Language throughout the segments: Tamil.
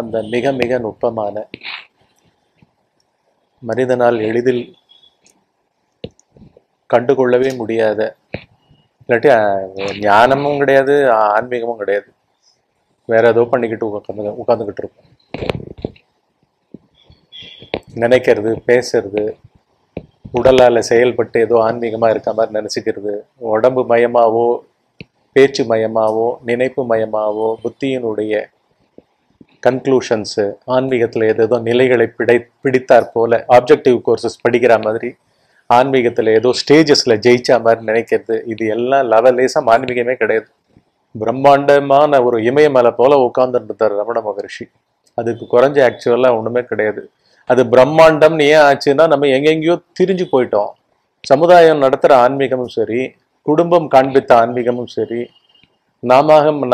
அந்த மிக மிக நுட்பமான மனிதனால் எளிதில் கண்டுகொள்ளவே முடியாத இல்லாட்டி ஞானமும் கிடையாது ஆன்மீகமும் கிடையாது வேற ஏதோ பண்ணிக்கிட்டு உட்காந்துக்கிட்டு இருக்கும் நினைக்கிறது பேசுறது உடலால் செயல்பட்டு ஏதோ ஆன்மீகமாக இருக்க மாதிரி நினச்சிக்கிறது உடம்பு மயமாவோ பேச்சு மயமாவோ நினைப்பு மயமாவோ புத்தியினுடைய கன்க்ளூஷன்ஸு ஆன்மீகத்தில் ஏதோ நிலைகளை பிடித்தார் போல் ஆப்ஜெக்டிவ் கோர்சஸ் படிக்கிற மாதிரி ஆன்மீகத்தில் ஏதோ ஸ்டேஜஸில் ஜெயிச்சா மாதிரி நினைக்கிறது இது எல்லாம் லவலேசாக ஆன்மீகமே கிடையாது பிரம்மாண்டமான ஒரு இமயமலை போல் உட்காந்துருந்தார் ரமண மகரிஷி அதுக்கு குறைஞ்ச ஆக்சுவலாக ஒன்றுமே கிடையாது அது பிரம்மாண்டம் ஏன் ஆச்சுன்னா நம்ம எங்கெங்கேயோ திரிஞ்சு போயிட்டோம் சமுதாயம் நடத்துகிற ஆன்மீகமும் சரி குடும்பம் காண்பித்த ஆன்மீகமும் சரி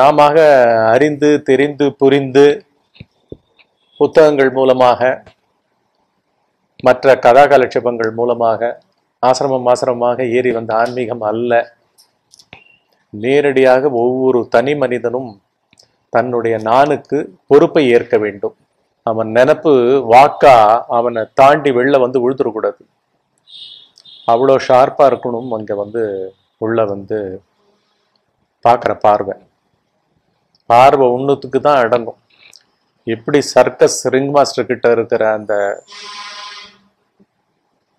நாம அறிந்து தெரிந்து புரிந்து புத்தகங்கள் மூலமாக மற்ற கதாகலட்சேபங்கள் மூலமாக ஆசிரமமாக ஏறி வந்த ஆன்மீகம் அல்ல நேரடியாக ஒவ்வொரு தனி மனிதனும் தன்னுடைய நானுக்கு பொறுப்பை ஏற்க வேண்டும் அவன் நினப்பு வாக்கா அவனை தாண்டி வெளில வந்து உழுத்துடக்கூடாது அவ்வளோ ஷார்ப்பாக இருக்கணும் அங்கே வந்து உள்ள வந்து பார்க்குற பார்வை ஒன்றுத்துக்கு தான் அடங்கும் எப்படி சர்க்கஸ் ரிங் மாஸ்டர்கிட்ட இருக்கிற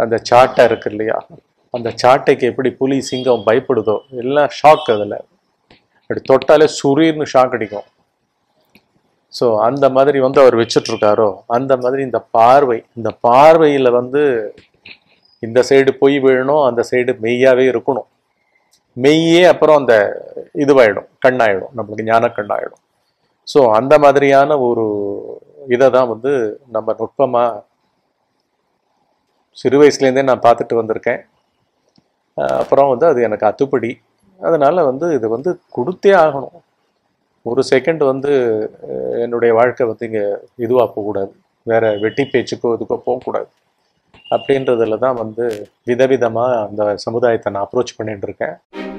அந்த சாட்டை இருக்கு இல்லையா அந்த சாட்டைக்கு எப்படி புலி சிங்கம் பயப்படுதோ எல்லாம் ஷாக் அதில் அப்படி தொட்டாலே சுரீர்னு ஷாக் அடிக்கும் ஸோ அந்த மாதிரி வந்து அவர் வச்சுட்ருக்காரோ அந்த மாதிரி இந்த பார்வையில் வந்து இந்த சைடு போய் விழணும் அந்த சைடு மெய்யாகவே இருக்கணும் மெய்யே அப்புறம் அந்த இதுவாகிடும் கண்ணாயிடும் நம்மளுக்கு ஞான கண்ணாயிடும் ஸோ அந்த மாதிரியான ஒரு இதை தான் வந்து நம்ம நுட்பமாக சிறு வயசுலேருந்தே நான் பார்த்துட்டு வந்திருக்கேன் அப்புறம் வந்து அது எனக்கு அத்துப்படி அதனால் வந்து இது வந்து கொடுத்தே ஆகணும் ஒரு செகண்ட் வந்து என்னுடைய வாழ்க்கை வந்து இங்கே இதுவாக போகக்கூடாது வேறு வெட்டி பேச்சுக்கோ இதுக்கோ போகக்கூடாது அப்படின்றதுல தான் வந்து விதவிதமாக அந்த சமுதாயத்தை நான் அப்ரோச் பண்ணிகிட்டு இருக்கேன்.